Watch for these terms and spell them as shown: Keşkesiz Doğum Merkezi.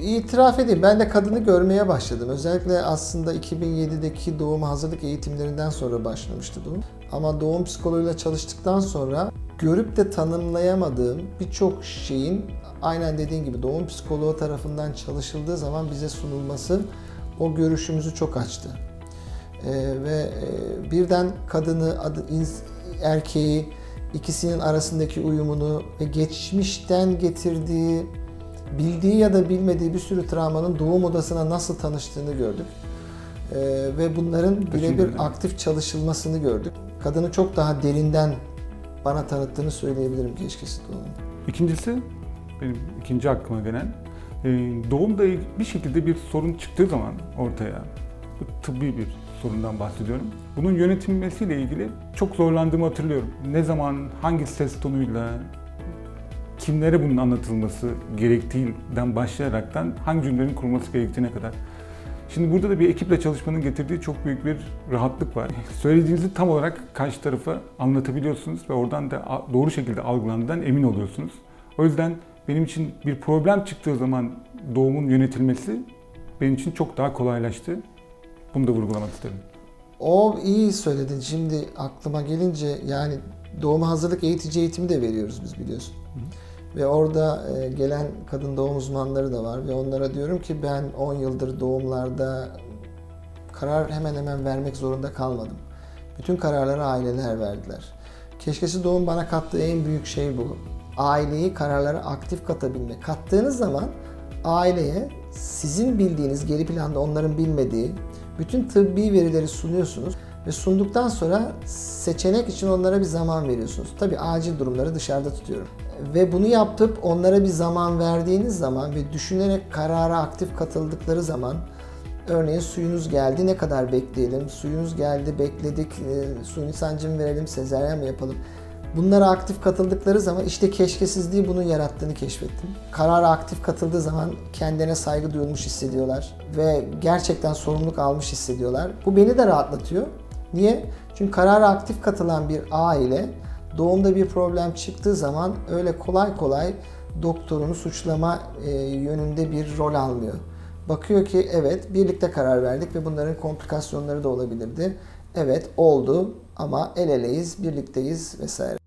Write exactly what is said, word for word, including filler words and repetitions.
İtiraf edeyim, ben de kadını görmeye başladım. Özellikle aslında iki bin yedideki doğum hazırlık eğitimlerinden sonra başlamıştı doğum. Ama doğum psikoloğuyla çalıştıktan sonra görüp de tanımlayamadığım birçok şeyin aynen dediğin gibi doğum psikoloğu tarafından çalışıldığı zaman bize sunulması o görüşümüzü çok açtı. Ee, ve e, birden kadını, adı, erkeği, ikisinin arasındaki uyumunu ve geçmişten getirdiği, bildiği ya da bilmediği bir sürü travmanın doğum odasına nasıl tanıştığını gördük. Ee, ve bunların birebir aktif çalışılmasını gördük. Kadını çok daha derinden bana tanıttığını söyleyebilirim Keşkesiz Doğum. İkincisi, benim ikinci aklıma gelen, doğumda bir şekilde bir sorun çıktığı zaman ortaya, tıbbi bir sorundan bahsediyorum. Bunun yönetilmesiyle ilgili çok zorlandığımı hatırlıyorum. Ne zaman, hangi ses tonuyla, kimlere bunun anlatılması gerektiğinden başlayaraktan hangi cümlelerin kurulması gerektiğine kadar. Şimdi burada da bir ekiple çalışmanın getirdiği çok büyük bir rahatlık var. Söylediğinizi tam olarak karşı tarafa anlatabiliyorsunuz ve oradan da doğru şekilde algılandığından emin oluyorsunuz. O yüzden benim için bir problem çıktığı zaman doğumun yönetilmesi benim için çok daha kolaylaştı. Bunu da vurgulamak isterim. O iyi söyledin. Şimdi aklıma gelince, yani doğuma hazırlık eğitici eğitimi de veriyoruz biz, biliyorsun. Hı. Ve orada gelen kadın doğum uzmanları da var ve onlara diyorum ki ben on yıldır doğumlarda karar hemen hemen vermek zorunda kalmadım. Bütün kararları aileler verdiler. Keşkesiz Doğum bana kattığı en büyük şey bu. Aileyi kararlara aktif katabilmek. Kattığınız zaman aileye sizin bildiğiniz, geri planda onların bilmediği bütün tıbbi verileri sunuyorsunuz ve sunduktan sonra seçenek için onlara bir zaman veriyorsunuz. Tabii acil durumları dışarıda tutuyorum. Ve bunu yapıp onlara bir zaman verdiğiniz zaman ve düşünerek karara aktif katıldıkları zaman, örneğin suyunuz geldi, ne kadar bekleyelim, suyunuz geldi, bekledik, e, suyunu sancım verelim, sezaryen mi yapalım? Bunlara aktif katıldıkları zaman işte keşkesizliği bunun yarattığını keşfettim. Karara aktif katıldığı zaman kendine saygı duyulmuş hissediyorlar ve gerçekten sorumluluk almış hissediyorlar. Bu beni de rahatlatıyor. Niye? Çünkü karara aktif katılan bir aile doğumda bir problem çıktığı zaman öyle kolay kolay doktorunu suçlama yönünde bir rol almıyor. Bakıyor ki evet, birlikte karar verdik ve bunların komplikasyonları da olabilirdi. Evet, oldu ama el eleyiz, birlikteyiz vesaire.